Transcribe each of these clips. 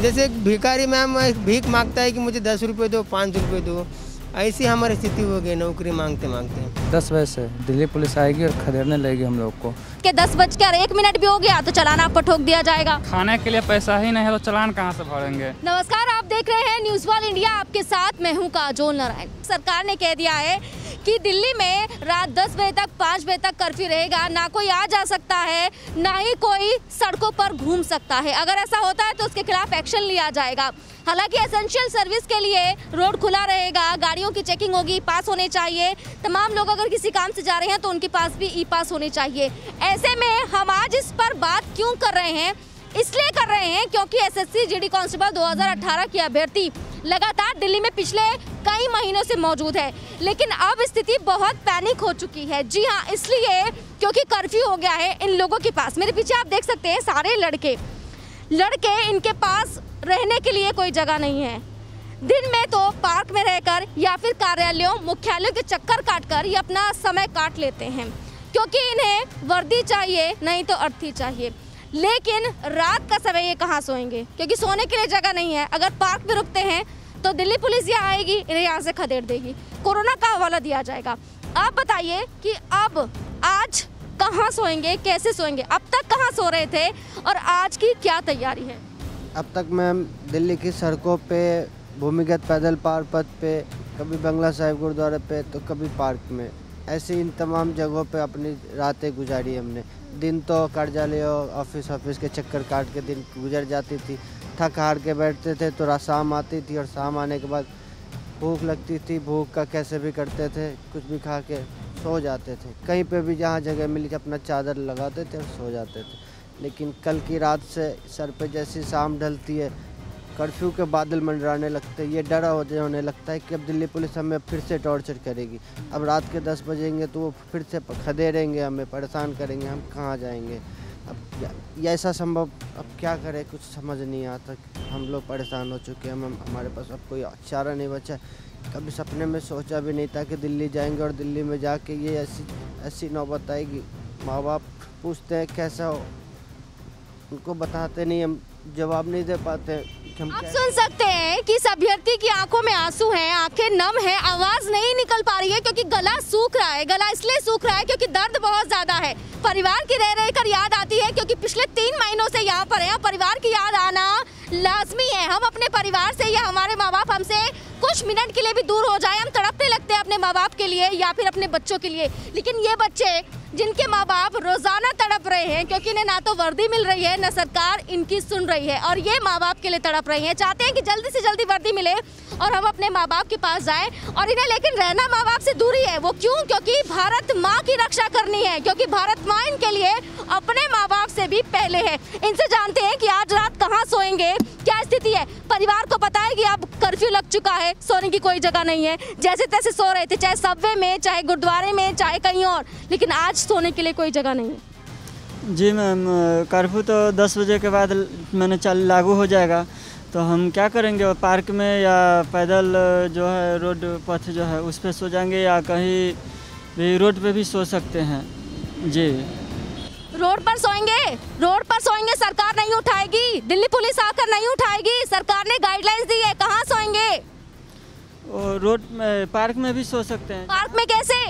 जैसे एक भिखारी मैम एक भीख मांगता है कि मुझे 10 रुपये दो, 5 रुपये दो, ऐसी हमारी स्थिति हो गई नौकरी मांगते मांगते। 10 बजे से दिल्ली पुलिस आएगी और खदेड़ने लगेगी हम लोग को कि 10 बजकर 1 मिनट भी हो गया तो चलान आपको ठोक दिया जाएगा। खाने के लिए पैसा ही नहीं है तो चलान कहाँ से भरेंगे। नमस्कार, आप देख रहे हैं न्यूज़ वर्ल्ड इंडिया, आपके साथ मैं हूँ काजोल नारायण। सरकार ने कह दिया है कि दिल्ली में रात 10 बजे तक 5 बजे तक कर्फ्यू रहेगा, ना कोई आ जा सकता है, ना ही कोई सड़कों पर घूम सकता है। अगर ऐसा होता है तो उसके खिलाफ एक्शन लिया जाएगा। हालांकि एसेंशियल सर्विस के लिए रोड खुला रहेगा, गाड़ियों की चेकिंग होगी, पास होने चाहिए। तमाम लोग अगर किसी काम से जा रहे हैं तो उनके पास भी ई पास होने चाहिए। ऐसे में हम आज इस पर बात क्यों कर रहे हैं, इसलिए कर रहे हैं क्योंकि SSC GD कांस्टेबल 2018 की अभ्यर्थी लगातार दिल्ली में पिछले कई महीनों से मौजूद है, लेकिन अब स्थिति बहुत पैनिक हो चुकी है। जी हाँ, इसलिए क्योंकि कर्फ्यू हो गया है इन लोगों के पास। मेरे पीछे आप देख सकते हैं सारे लड़के इनके पास रहने के लिए कोई जगह नहीं है। दिन में तो पार्क में रहकर या फिर कार्यालयों मुख्यालयों के चक्कर काटकर ये अपना समय काट लेते हैं, क्योंकि इन्हें वर्दी चाहिए नहीं तो अर्थी चाहिए। लेकिन रात का समय ये कहाँ सोएंगे, क्योंकि सोने के लिए जगह नहीं है। अगर पार्क में रुकते हैं तो दिल्ली पुलिस यहाँ आएगी, इन्हें यहाँ से खदेड़ देगी, कोरोना का हवाला दिया जाएगा। आप बताइए कि अब आज कहाँ सोएंगे, कैसे सोएंगे, अब तक कहाँ सो रहे थे और आज की क्या तैयारी है। अब तक मैम दिल्ली की सड़कों पे, भूमिगत पैदल पार पथ पे, कभी बंगला साहिब गुरुद्वारे पे तो कभी पार्क में, ऐसे इन तमाम जगहों पे अपनी रातें गुजारी हमने। दिन तो कार्यालयों ऑफिस के चक्कर काट के दिन गुजर जाती थी, थक हार के बैठते थे तो शाम आती थी, और शाम आने के बाद भूख लगती थी, भूख का कैसे भी करते थे, कुछ भी खा के सो जाते थे। कहीं पे भी जहाँ जगह मिली अपना चादर लगाते थे और सो जाते थे। लेकिन कल की रात से सर पे जैसी शाम ढलती है कर्फ्यू के बादल मंडराने लगते, ये डर होने लगता है कि अब दिल्ली पुलिस हमें फिर से टॉर्चर करेगी। अब रात के 10 बजेंगे तो वो फिर से खदेड़ेंगे, हमें परेशान करेंगे, हम कहाँ जाएंगे। अब ये ऐसा संभव अब क्या करें, कुछ समझ नहीं आता। हम लोग परेशान हो चुके हैं, हमारे पास अब कोई चारा नहीं बचा। कभी सपने में सोचा भी नहीं था कि दिल्ली जाएंगे और दिल्ली में जाके ये ऐसी नौबत आएगी। माँ बाप पूछते हैं कैसा हो, उनको बताते नहीं, हम जवाब नहीं दे पाते। आप सुन सकते हैं कि इस अभ्यर्थी की आंखों में आंसू हैं, आंखें नम हैं, आवाज नहीं निकल पा रही है क्योंकि गला सूख रहा है। गला इसलिए सूख रहा है क्योंकि दर्द बहुत ज्यादा है। परिवार की रह कर याद आती है क्योंकि पिछले 3 महीनों से यहाँ पर है। परिवार की याद आना लाजमी है। हम अपने परिवार से या हमारे माँ बाप हमसे कुछ मिनट के लिए भी दूर हो जाए, हम तड़पने लगते हैं अपने माँ बाप के लिए या फिर अपने बच्चों के लिए। लेकिन ये बच्चे जिनके माँ बाप रोजाना तड़प रहे हैं क्योंकि इन्हें ना तो वर्दी मिल रही है, ना सरकार इनकी सुन रही है, और ये माँ बाप के लिए तड़प रहे हैं, चाहते हैं कि जल्दी से जल्दी वर्दी मिले और हम अपने माँ बाप के पास जाएं। और इन्हें लेकिन रहना माँ बाप से दूरी है। वो क्यों? क्योंकि भारत माँ की रक्षा करनी है, क्योंकि भारत माँ इनके लिए अपने माँ बाप से भी पहले है। इनसे जानते हैं कि आज रात कहाँ सोएंगे, क्या स्थिति है। परिवार को पता है कि अब कर्फ्यू लग चुका है, सोने की कोई जगह नहीं है, जैसे तैसे सो रहे थे, चाहे सबवे में, चाहे गुरुद्वारे में, चाहे कहीं और, लेकिन आज सोने के लिए कोई जगह नहीं है। जी मैम, कर्फ्यू तो 10 बजे के बाद मैंने लागू हो जाएगा, तो हम क्या करेंगे, पार्क में या पैदल जो है रोड पथ जो है उस पर सो जाएंगे, या कहीं भी रोड पे भी सो सकते हैं। जी रोड पर सोएंगे, रोड पर सोएंगे, सरकार नहीं उठाएगी, दिल्ली पुलिस आकर नहीं उठाएगी, सरकार ने गाइडलाइंस दी है। कहाँ सोएंगे? रोड में, पार्क में भी सो सकते हैं। पार्क में कैसे?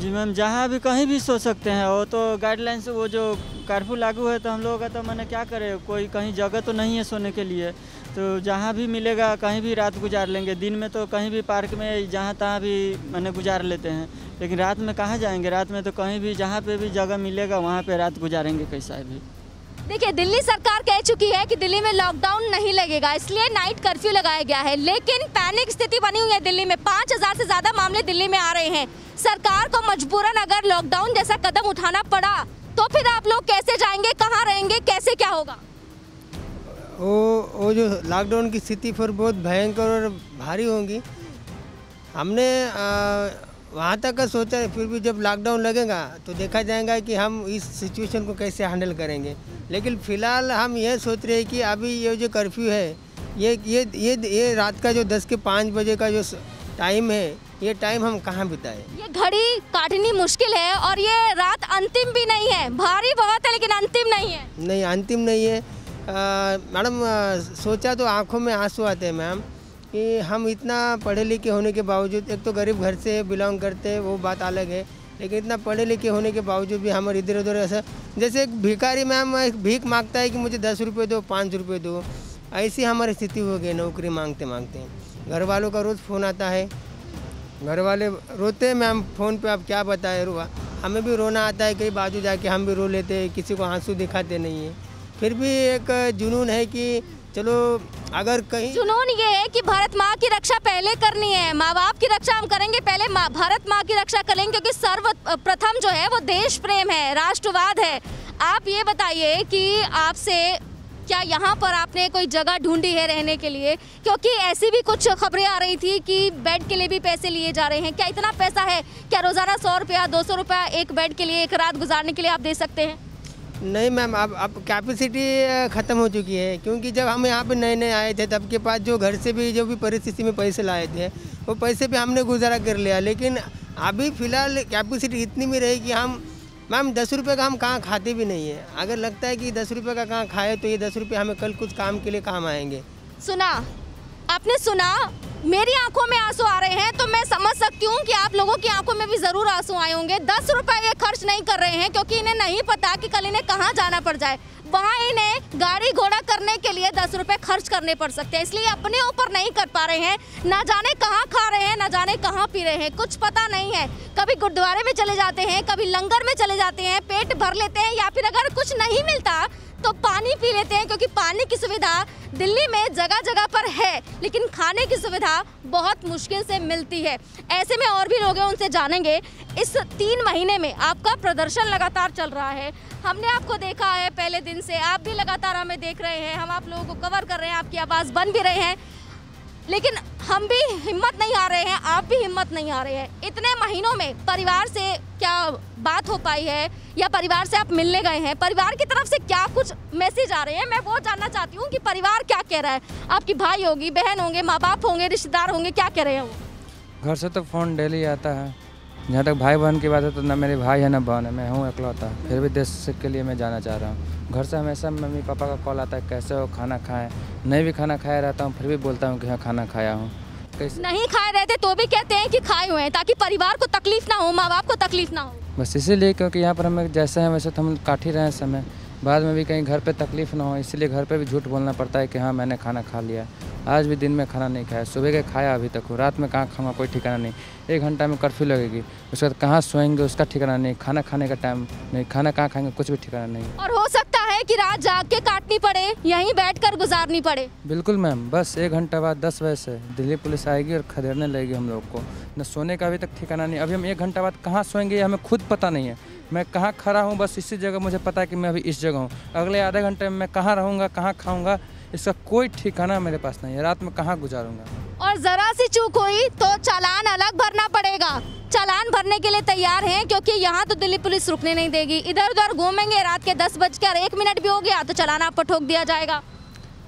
जी मैम, जहाँ भी कहीं भी सो सकते हैं, वो तो गाइडलाइंस, वो जो कर्फ्यू लागू है तो हम लोगों का तो मैंने क्या करे, कोई कहीं जगह तो नहीं है सोने के लिए, तो जहाँ भी मिलेगा कहीं भी रात गुजार लेंगे। दिन में तो कहीं भी पार्क में जहाँ तहाँ भी मैंने गुजार लेते हैं, लेकिन रात में कहाँ जाएंगे। रात में तो कहीं भी जहाँ पे भी जगह मिलेगा वहाँ पे रात गुजारेंगे कैसा भी। देखिए, दिल्ली सरकार कह चुकी है कि दिल्ली में लॉकडाउन नहीं लगेगा, इसलिए नाइट कर्फ्यू लगाया गया है, लेकिन पैनिक स्थिति बनी हुई है दिल्ली में। 5000 से ज़्यादा मामले दिल्ली में आ रहे हैं। सरकार को मजबूरन अगर लॉकडाउन जैसा कदम उठाना पड़ा तो फिर आप लोग कैसे जाएंगे, कहाँ रहेंगे, कैसे क्या होगा? वो जो लॉकडाउन की स्थिति फिर बहुत भयंकर और भारी होगी। हमने वहाँ तक का सोचा है, फिर भी जब लॉकडाउन लगेगा तो देखा जाएगा कि हम इस सिचुएशन को कैसे हैंडल करेंगे। लेकिन फ़िलहाल हम यह सोच रहे हैं कि अभी ये जो कर्फ्यू है, ये रात का जो 10 के 5 बजे का जो टाइम है, ये टाइम हम कहाँ बिताएं। ये घड़ी काटनी मुश्किल है और ये रात अंतिम भी नहीं है, भारी बहुत है लेकिन अंतिम नहीं है। नहीं, अंतिम नहीं है। मैडम सोचा तो आंखों में आंसू आते हैं मैम कि हम इतना पढ़े लिखे होने के बावजूद, एक तो गरीब घर से बिलोंग करते हैं वो बात अलग है, लेकिन इतना पढ़े लिखे होने के बावजूद भी हमारे इधर उधर ऐसा, जैसे एक भिखारी मैम एक भीख मांगता है कि मुझे 10 रुपये दो, 5 रुपये दो, ऐसी हमारी स्थिति हो गई नौकरी मांगते मांगते। घर वालों का रोज़ फ़ोन आता है, घर वाले रोते हैं मैम फ़ोन पे, आप क्या बताएं, रोआ हमें भी रोना आता है, कहीं बाजू जाके हम भी रो लेते हैं, किसी को आंसू दिखाते नहीं है, फिर भी एक जुनून है कि चलो अगर कहीं। जुनून ये है कि भारत माँ की रक्षा पहले करनी है, माँ बाप की रक्षा हम करेंगे पहले, भारत माँ की रक्षा करेंगे, क्योंकि सर्वप्रथम जो है वो देश प्रेम है, राष्ट्रवाद है। आप ये बताइए कि आपसे क्या यहाँ पर आपने कोई जगह ढूंढी है रहने के लिए, क्योंकि ऐसी भी कुछ खबरें आ रही थी कि बेड के लिए भी पैसे लिए जा रहे हैं, क्या इतना पैसा है, क्या रोज़ाना 100 रुपया 200 रुपया एक बेड के लिए, एक रात गुजारने के लिए आप दे सकते हैं? नहीं मैम, अब कैपेसिटी ख़त्म हो चुकी है, क्योंकि जब हम यहाँ पे नए नए आए थे तब के पास जो घर से भी जो भी परिस्थिति में पैसे लाए थे वो पैसे भी हमने गुजारा कर लिया, लेकिन अभी फ़िलहाल कैपेसिटी इतनी में रही कि हम मैम 10 रुपये का हम कहाँ खाते भी नहीं है, अगर लगता है कि 10 रुपये का कहाँ खाए तो ये 10 रुपये हमें कल कुछ काम के लिए काम आएंगे। सुना आपने, सुना, मेरी आंखों में आंसू आ रहे हैं तो मैं समझ सकती हूँ कि आप लोगों की आंखों में भी ज़रूर आंसू आए होंगे। 10 रुपये ये खर्च नहीं कर रहे हैं क्योंकि इन्हें नहीं पता कि कल इन्हें कहाँ जाना पड़ जाए, वहाँ इन्हें गाड़ी घोड़ा करने के लिए 10 रुपये खर्च करने पड़ सकते हैं, इसलिए अपने ऊपर नहीं कर पा रहे हैं, ना जाने कहाँ खा रहे हैं, ना जाने कहाँ पी रहे हैं, कुछ पता नहीं है, कभी गुरुद्वारे में चले जाते हैं, कभी लंगर में चले जाते हैं, पेट भर लेते हैं, या फिर अगर कुछ नहीं मिलता तो पानी पी लेते हैं, क्योंकि पानी की सुविधा दिल्ली में जगह जगह पर है, लेकिन खाने की सुविधा बहुत मुश्किल से मिलती है। ऐसे में और भी लोग हैं, उनसे जानेंगे। इस 3 महीने में आपका प्रदर्शन लगातार चल रहा है, हमने आपको देखा है पहले दिन से, आप भी लगातार हमें देख रहे हैं, हम आप लोगों को कवर कर रहे हैं, आपकी आवाज़ बन भी रहे हैं, लेकिन हम भी हिम्मत नहीं आ रहे हैं, आप भी हिम्मत नहीं आ रहे हैं। इतने महीनों में परिवार से क्या बात हो पाई है, या परिवार से आप मिलने गए हैं, परिवार की तरफ से क्या कुछ मैसेज आ रहे हैं, मैं वो जानना चाहती हूँ कि परिवार क्या कह रहा है, आपकी भाई होगी, बहन होंगे, माँ बाप होंगे, रिश्तेदार होंगे, क्या कह रहे हैं वो? घर से तो फ़ोन डेली आता है, जहाँ तक भाई बहन की बात है तो ना मेरे भाई है ना बहन है, मैं हूँ अकेला, फिर भी देश के लिए मैं जाना चाह रहा हूँ। घर से हमेशा मम्मी पापा का कॉल आता है, कैसे हो, खाना खाएं, नहीं भी खाना खाया रहता हूँ फिर भी बोलता हूँ कि हाँ खाना खाया हूँ, नहीं खाए रहते तो भी कहते हैं कि खाए हुए हैं, ताकि परिवार को तकलीफ ना हो, माँ बाप को तकलीफ ना हो, बस इसीलिए, क्योंकि यहाँ पर हमें जैसे हैं वैसे तो हम काट ही रहे हैं समय, बाद में भी कहीं घर पर तकलीफ ना हो, इसलिए घर पर भी झूठ बोलना पड़ता है कि हाँ मैंने खाना खा लिया, आज भी दिन में खाना नहीं खाया, सुबह के खाया अभी तक, रात में कहाँ खाऊंगा कोई ठिकाना नहीं, 1 घंटा में कर्फ्यू लगेगी, उसके बाद कहाँ सोएंगे उसका ठिकाना नहीं, खाना खाने का टाइम नहीं, खाना कहाँ खाएंगे कुछ भी ठिकाना नहीं, और हो सकता है कि रात जाग के काटनी पड़े, यहीं बैठकर गुजारनी पड़े। बिल्कुल मैम, बस 1 घंटा बाद 10 बजे से दिल्ली पुलिस आएगी और खदेड़ने लगेगी हम लोग को, न सोने का अभी तक ठिकाना नहीं, अभी हम 1 घंटा बाद कहाँ सोएंगे हमें खुद पता नहीं है, मैं कहाँ खड़ा हूँ बस इसी जगह मुझे पता है कि मैं अभी इस जगह हूँ, अगले आधे घंटे में मैं कहाँ रहूँगा, कहाँ खाऊँगा, इसका कोई ठिकाना मेरे पास नहीं है, रात में कहाँ गुजारूंगा। और जरा सी चूक हुई तो चालान अलग भरना पड़ेगा, चालान भरने के लिए तैयार हैं क्योंकि यहाँ तो दिल्ली पुलिस रुकने नहीं देगी, इधर उधर घूमेंगे, रात के 10 बजकर 1 मिनट भी हो गया तो चालान आपको ठोक दिया जाएगा।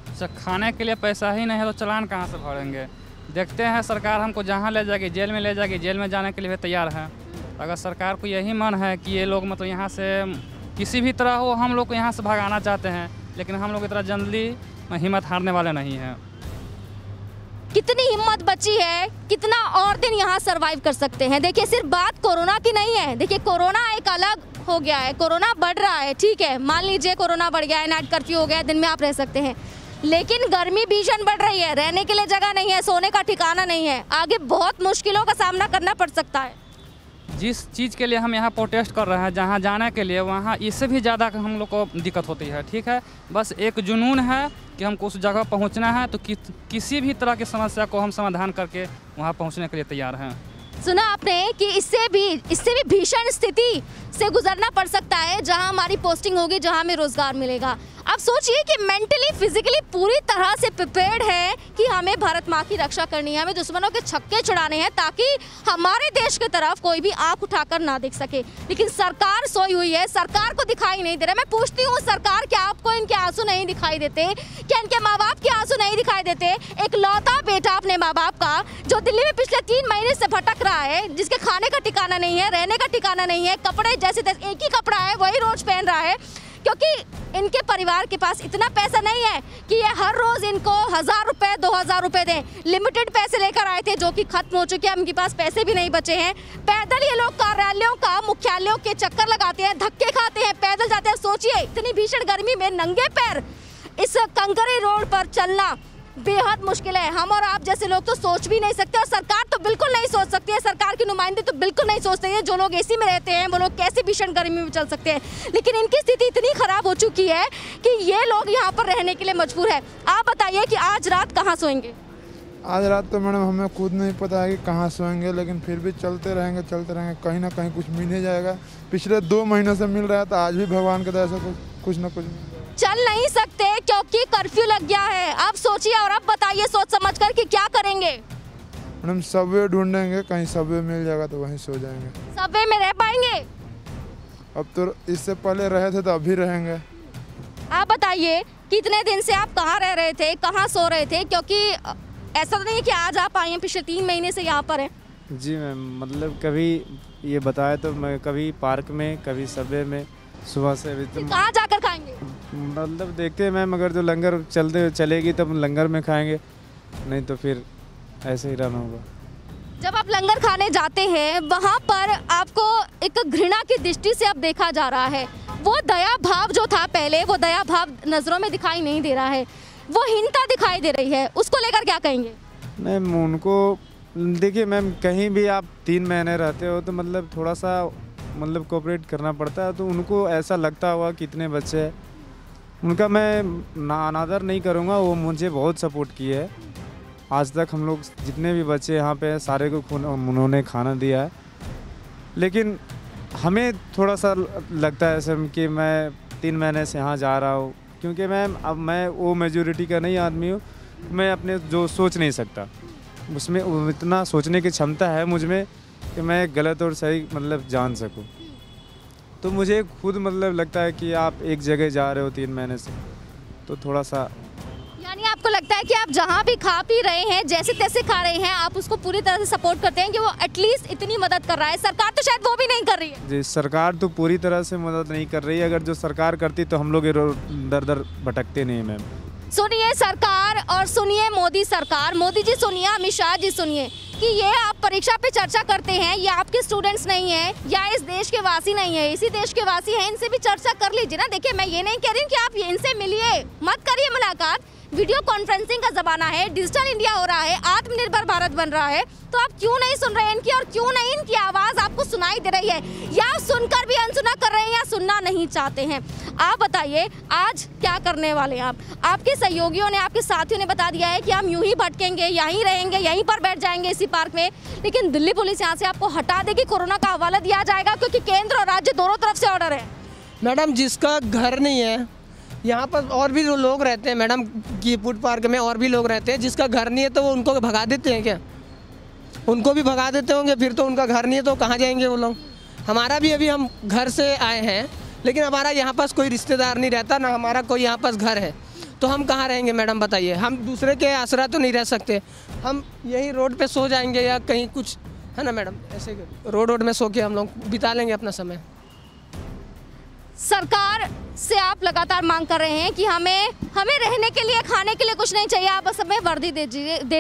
अच्छा, खाने के लिए पैसा ही नहीं है तो चालान कहाँ से भरेंगे, देखते हैं सरकार हमको जहाँ ले जाएगी, जेल में ले जाएगी, जेल में जाने के लिए तैयार है, अगर सरकार को यही मन है कि ये लोग मतलब यहाँ से किसी भी तरह हो हम लोग को यहाँ से भगाना चाहते हैं, लेकिन हम लोग इतना जल्दी हिम्मत हारने वाले नहीं है। कितनी हिम्मत बची है, कितना और दिन यहाँ सरवाइव कर सकते हैं। देखिए सिर्फ बात कोरोना की नहीं है, देखिए कोरोना एक अलग हो गया है, कोरोना बढ़ रहा है, ठीक है मान लीजिए कोरोना बढ़ गया है, नाइट कर्फ्यू हो गया है, दिन में आप रह सकते हैं, लेकिन गर्मी भीषण बढ़ रही है, रहने के लिए जगह नहीं है, सोने का ठिकाना नहीं है, आगे बहुत मुश्किलों का सामना करना पड़ सकता है। जिस चीज़ के लिए हम यहाँ प्रोटेस्ट कर रहे हैं, जहाँ जाने के लिए, वहाँ इससे भी ज़्यादा हम लोग को दिक्कत होती है, ठीक है, बस एक जुनून है कि हमको उस जगह पहुँचना है, तो किसी भी तरह की समस्या को हम समाधान करके वहाँ पहुँचने के लिए तैयार हैं। सुना आपने कि इससे भी भीषण स्थिति से गुजरना पड़ सकता है, जहाँ हमारी पोस्टिंग होगी, जहाँ हमें रोज़गार मिलेगा। आप सोचिए कि मेंटली फिजिकली पूरी तरह से प्रिपेयर्ड है कि हमें भारत माँ की रक्षा करनी है, हमें दुश्मनों के छक्के छुड़ाने हैं ताकि हमारे देश की तरफ कोई भी आंख उठाकर ना देख सके, लेकिन सरकार सोई हुई है, सरकार को दिखाई नहीं दे रहा। मैं पूछती हूँ सरकार, क्या आपको इनके आंसू नहीं दिखाई देते, क्या इनके माँ बाप के आंसू नहीं दिखाई देते? एक लौता बेटा अपने माँ बाप का जो दिल्ली में पिछले 3 महीने से भटक रहा है, जिसके खाने का ठिकाना नहीं है, रहने का ठिकाना नहीं है, कपड़े जैसे एक ही कपड़ा है वही रोज पहन रहा है, क्योंकि इनके परिवार के पास इतना पैसा नहीं है कि ये हर रोज़ इनको 1000 रुपये 2000 रुपये दें। लिमिटेड पैसे लेकर आए थे जो कि खत्म हो चुके हैं, उनके पास पैसे भी नहीं बचे हैं। पैदल ये लोग कार्यालयों का मुख्यालयों के चक्कर लगाते हैं, धक्के खाते हैं, पैदल जाते हैं। सोचिए इतनी भीषण गर्मी में नंगे पैर इस कंकरी रोड पर चलना बेहद मुश्किल है। हम और आप जैसे लोग तो सोच भी नहीं सकते और सरकार तो बिल्कुल नहीं सोच सकती है, सरकार के नुमाइंदे तो बिल्कुल नहीं सोचते हैं। जो लोग एसी में रहते हैं वो लोग कैसे भीषण गर्मी में चल सकते हैं, लेकिन इनकी स्थिति इतनी खराब हो चुकी है कि ये लोग यहाँ पर रहने के लिए मजबूर है। आप बताइए कि आज रात कहाँ सोएंगे? आज रात तो मैडम हमें खुद नहीं पता है कि कहाँ सोएंगे, लेकिन फिर भी चलते रहेंगे, कहीं ना कहीं कुछ मिल ही जाएगा। पिछले 2 महीनों से मिल रहा था, आज भी भगवान की दया से कुछ न कुछ। चल नहीं सकते क्योंकि कर्फ्यू लग गया है। आप सोचिए और आप बताइए सोच समझकर कि क्या करेंगे। मैडम सबवे ढूंढेंगे, कहीं सबवे मिल जाएगा तो वहीं सो जाएंगे। सबवे में रह पाएंगे? अब तो इससे पहले रहे थे तो अभी रहेंगे। आप बताइए कितने दिन से आप कहाँ रह रहे थे, कहाँ सो रहे थे? क्योंकि ऐसा तो नहीं है कि आज आप आए हैं, पिछले 3 महीने से यहाँ पर है। जी मैम, मतलब कभी ये बताया तो मैं कभी पार्क में, कभी सबवे में, सुबह से अभी तो कहाँ जाकर खाएंगे? मतलब देखते हैं मैम, अगर जो लंगर चलेगी तब लंगर में खाएंगे, नहीं तो फिर ऐसे ही रहना होगा। जब आप लंगर खाने जाते हैं वहाँ पर आपको एक घृणा की दृष्टि से अब देखा जा रहा है। वो दया भाव जो था पहले, वो दया भाव नज़रों में दिखाई नहीं दे रहा है, वो हीनता दिखाई दे रही है। उसको लेकर क्या कहेंगे? मैम उनको देखिए मैम, कहीं भी आप 3 महीने रहते हो तो मतलब थोड़ा सा मतलब कोऑपरेट करना पड़ता है। तो उनको ऐसा लगता हुआ कि इतने बच्चे हैं, उनका मैं अनादर नहीं करूँगा। वो मुझे बहुत सपोर्ट की है, आज तक हम लोग जितने भी बच्चे यहाँ पे सारे को उन्होंने खाना दिया है। लेकिन हमें थोड़ा सा लगता है सर कि मैं 3 महीने से यहाँ जा रहा हूँ, क्योंकि मैम अब मैं वो मेजोरिटी का नहीं आदमी हूँ, मैं अपने जो सोच नहीं सकता, उसमें इतना सोचने की क्षमता है मुझ में कि मैं गलत और सही मतलब जान सकूं। तो मुझे खुद मतलब लगता है कि आप एक जगह जा रहे हो 3 महीने से, तो थोड़ा सा यानी आपको लगता है कि आप जहां भी खा पी रहे हैं, जैसे तैसे खा रहे हैं, आप उसको पूरी तरह से सपोर्ट करते हैं कि वो एटलीस्ट इतनी मदद कर रहा है। सरकार तो शायद वो भी नहीं कर रही है। जी सरकार तो पूरी तरह से मदद नहीं कर रही है, अगर जो सरकार करती तो हम लोग दर भटकते नहीं मैम। सुनिए सरकार और सुनिए मोदी सरकार, मोदी जी सुनिए, अमित शाह जी सुनिए कि ये आप परीक्षा पे चर्चा करते हैं, ये आपके स्टूडेंट्स नहीं है या इस देश के वासी नहीं है, इसी देश के वासी हैं, इनसे भी चर्चा कर लीजिए ना। देखिए मैं ये नहीं कह रही हूँ कि आप इनसे मिलिए मत, करिए मुलाकात। वीडियो कॉन्फ्रेंसिंग का ज़माना है, डिजिटल इंडिया हो रहा है, आत्मनिर्भर भारत बन रहा है, तो आप क्यों नहीं सुन रहे हैं इनकी और क्यों नहीं इनकी आवाज़ आपको सुनाई दे रही है, या सुनकर भी अनसुना कर रहे हैं या सुनना नहीं चाहते हैं। आप बताइए आज क्या करने वाले हैं आप? आपके सहयोगियों ने, आपके साथियों ने बता दिया है कि हम यूं ही भटकेंगे, यहीं रहेंगे, यहीं पर बैठ जाएंगे इसी पार्क में, लेकिन दिल्ली पुलिस यहाँ से आपको हटा देगी, कोरोना का हवाला दिया जाएगा क्योंकि केंद्र और राज्य दोनों तरफ से ऑर्डर है। मैडम जिसका घर नहीं है, यहाँ पर और भी लोग रहते हैं मैडम, की फूड पार्क में और भी लोग रहते हैं, जिसका घर नहीं है तो वो उनको भगा देते हैं क्या? उनको भी भगा देते होंगे फिर, तो उनका घर नहीं है तो कहाँ जाएंगे वो लोग? हमारा भी अभी हम घर से आए हैं, लेकिन हमारा यहाँ पास कोई रिश्तेदार नहीं रहता, ना हमारा कोई यहाँ पास घर है, तो हम कहाँ रहेंगे मैडम बताइए? हम दूसरे के आसरा तो नहीं रह सकते, हम यहीं रोड पे सो जाएंगे या कहीं कुछ है ना मैडम, ऐसे रोड में सो के हम लोग बिता लेंगे अपना समय। सरकार से आप लगातार मांग कर रहे हैं कि हमें रहने के लिए, खाने के लिए कुछ नहीं चाहिए, आप बस हमें वर्दी दे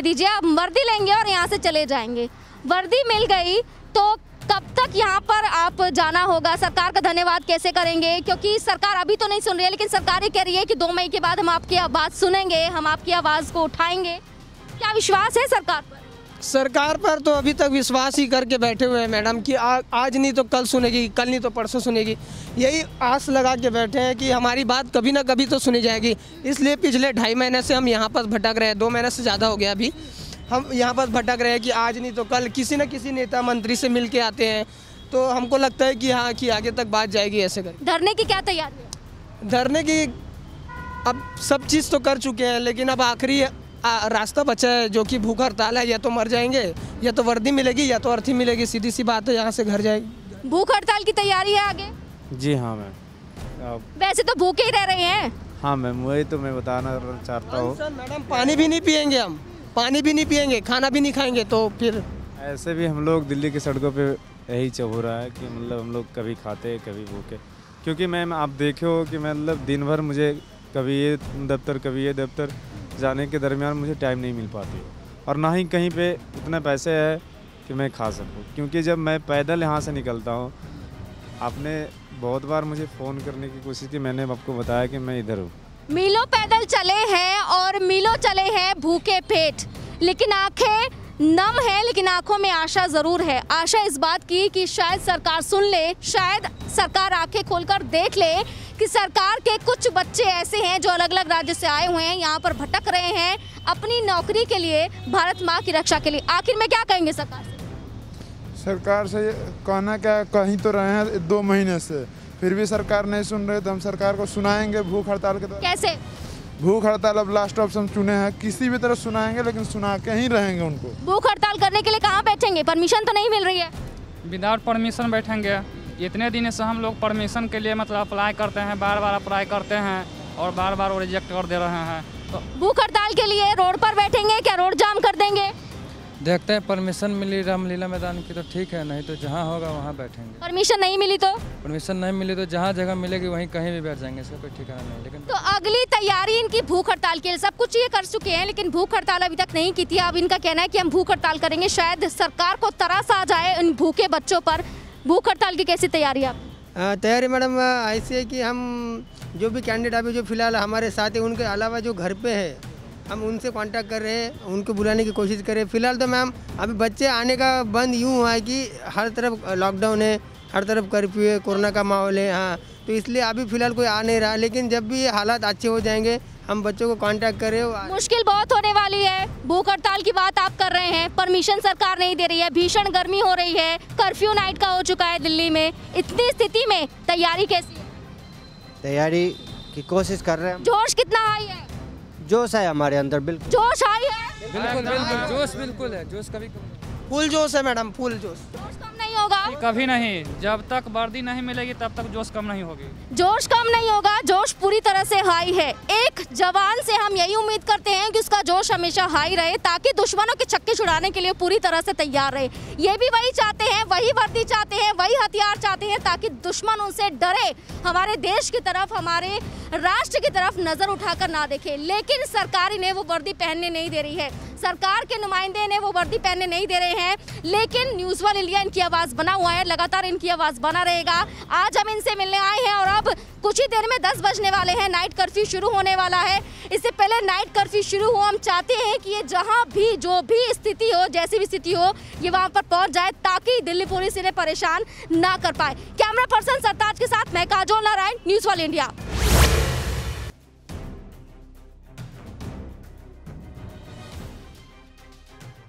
दीजिए। आप वर्दी लेंगे और यहाँ से चले जाएंगे। वर्दी मिल गई तो कब तक यहाँ पर आप जाना होगा? सरकार का धन्यवाद कैसे करेंगे? क्योंकि सरकार अभी तो नहीं सुन रही है, लेकिन सरकार ये कह रही है कि 2 मई के बाद हम आपकी आवाज़ सुनेंगे, हम आपकी आवाज़ को उठाएंगे। क्या विश्वास है सरकार पर? सरकार पर तो अभी तक विश्वास ही करके बैठे हुए हैं मैडम कि आज नहीं तो कल सुनेगी, कल नहीं तो परसों सुनेगी, यही आस लगा के बैठे हैं कि हमारी बात कभी ना कभी तो सुनी जाएगी। इसलिए पिछले 2.5 महीने से हम यहाँ पर भटक रहे हैं, 2 महीने से ज़्यादा हो गया अभी हम यहाँ पर भटक रहे हैं कि आज नहीं तो कल किसी न किसी नेता मंत्री से मिल के आते हैं, तो हमको लगता है कि हाँ कि आगे तक बात जाएगी। ऐसे कर धरने की क्या तैयारी है? धरने की अब सब चीज़ तो कर चुके हैं, लेकिन अब आखिरी रास्ता बचा है जो कि भूख हड़ताल है, या तो मर जाएंगे या तो वर्दी मिलेगी या तो अर्थी मिलेगी, सीधी सी बात है, यहाँ से घर जाएगी। भूख हड़ताल की तैयारी है आगे? जी हाँ मैम, वैसे तो भूखे ही रह रहे हैं। हाँ मैम वही तो मैं बताना चाहता हूँ मैडम, पानी भी नहीं पियेंगे हम, पानी भी नहीं पियेंगे, खाना भी नहीं खाएंगे, तो फिर ऐसे भी हम लोग दिल्ली की सड़कों पे यही हो रहा है कि मतलब हम लोग कभी खाते कभी भूखे, क्योंकि मैम आप देखे हो कि मतलब दिन भर मुझे कभी ये दफ्तर जाने के दरमियान मुझे टाइम नहीं मिल पाती और ना ही कहीं पे इतना पैसे है कि मैं खा सकूँ। क्योंकि जब मैं पैदल यहाँ से निकलता हूँ, आपने बहुत बार मुझे फ़ोन करने की कोशिश की, मैंने आपको बताया कि मैं इधर हूँ। मीलों पैदल चले हैं और मीलों चले हैं भूखे पेट, लेकिन आंखें नम है, लेकिन आंखों में आशा ज़रूर है। आशा इस बात की कि शायद सरकार सुन ले, शायद सरकार आंखें खोलकर देख ले कि सरकार के कुछ बच्चे ऐसे हैं जो अलग अलग राज्य से आए हुए हैं, यहाँ पर भटक रहे हैं अपनी नौकरी के लिए, भारत माँ की रक्षा के लिए। आखिर में क्या कहेंगे सरकार से? सरकार से कहना क्या, कहीं तो रहे हैं 2 महीने से, फिर भी सरकार नहीं सुन रही, तो हम सरकार को सुनाएंगे भूख हड़ताल के द्वारा। कैसे? भूख हड़ताल अब लास्ट ऑप्शन चुने हैं, किसी भी तरह सुनाएंगे, लेकिन सुना के ही रहेंगे उनको। भूख हड़ताल करने के लिए कहाँ बैठेंगे? परमिशन तो नहीं मिल रही है। विदाउट परमिशन बैठेंगे। इतने दिन से हम लोग परमिशन के लिए मतलब अप्लाई करते हैं, बार बार अप्लाई करते हैं और बार बार वो रिजेक्ट कर दे रहे हैं। तो भूख हड़ताल के लिए रोड पर बैठेंगे क्या? रोड जाम कर देंगे? देखते हैं परमिशन मिली रामलीला मैदान की तो ठीक है, नहीं तो जहाँ होगा वहाँ बैठेंगे। परमिशन नहीं मिली तो? परमिशन नहीं मिली तो जहाँ जगह मिलेगी वहीं कहीं भी बैठ जाएंगे, इसका कोई ठिकाना नहीं। लेकिन तो अगली तैयारी इनकी भूख हड़ताल के लिए, सब कुछ ये कर चुके हैं लेकिन भूख हड़ताल अभी तक नहीं की थी। अब इनका कहना है कि हम भूख हड़ताल करेंगे, शायद सरकार को तरस आ जाए इन भूखे बच्चों पर। भूख हड़ताल की कैसी तैयारी है आप? तैयारी मैडम ऐसी है कि हम जो भी कैंडिडेट अभी जो फिलहाल हमारे साथ हैं, उनके अलावा जो घर पे है हम उनसे कांटेक्ट कर रहे हैं, उनको बुलाने की कोशिश कर रहे हैं। फिलहाल तो मैम अभी बच्चे आने का बंद यूँ हुआ है कि हर तरफ लॉकडाउन है, हर तरफ कर्फ्यू है, कोरोना का माहौल है, हाँ, तो इसलिए अभी फिलहाल कोई आ नहीं रहा। लेकिन जब भी हालात अच्छे हो जाएंगे हम बच्चों को कांटेक्ट कर रहे हैं। मुश्किल बहुत होने वाली है। भूख हड़ताल की बात आप कर रहे हैं, परमिशन सरकार नहीं दे रही है, भीषण गर्मी हो रही है, कर्फ्यू नाइट का हो चुका है दिल्ली में, इतनी स्थिति में तैयारी कैसी है? तैयारी की कोशिश कर रहे हैं। जोश कितना हाई है? जोश है हमारे अंदर, बिल्कुल जोश हाई है, बिल्कुल जोश, बिल्कुल है जोश, कभी फुल जोश है मैडम, फुल जोश। जोश कम नहीं होगा कभी नहीं, जब तक वर्दी नहीं मिलेगी तब तक जोश कम नहीं होगी, जोश कम नहीं होगा, जोश पूरी तरह से हाई है। एक जवान से हम यही उम्मीद करते हैं कि उसका जोश हमेशा हाई रहे, ताकि दुश्मनों के छक्के छुड़ाने के लिए पूरी तरह से तैयार रहे। ये भी वही चाहते हैं, वही वर्दी चाहते हैं, वही हथियार चाहते हैं, ताकि दुश्मन उनसे डरे, हमारे देश की तरफ, हमारे राष्ट्र की तरफ नजर उठाकर ना देखे। लेकिन सरकार इन्हें वो वर्दी पहनने नहीं दे रही है, सरकार के नुमाइंदे इन्हें वो वर्दी पहनने नहीं दे रहे हैं। लेकिन न्यूज़ वर्ल्ड इंडिया इनकी आवाज़ बना हुआ है, लगातार इनकी आवाज़ बना रहेगा। आज हम इनसे मिलने आए हैं और अब कुछ ही देर में 10 बजने वाले हैं, नाइट कर्फ्यू शुरू होने वाला है। इससे पहले नाइट कर्फ्यू शुरू हो, हम चाहते हैं कि ये जहाँ भी जो भी स्थिति हो, जैसी भी स्थिति हो, ये वहाँ पर पहुँच जाए, ताकि दिल्ली पुलिस इन्हें परेशान ना कर पाए। कैमरा पर्सन सरताज के साथ मैं Kajol Narayan, news world India.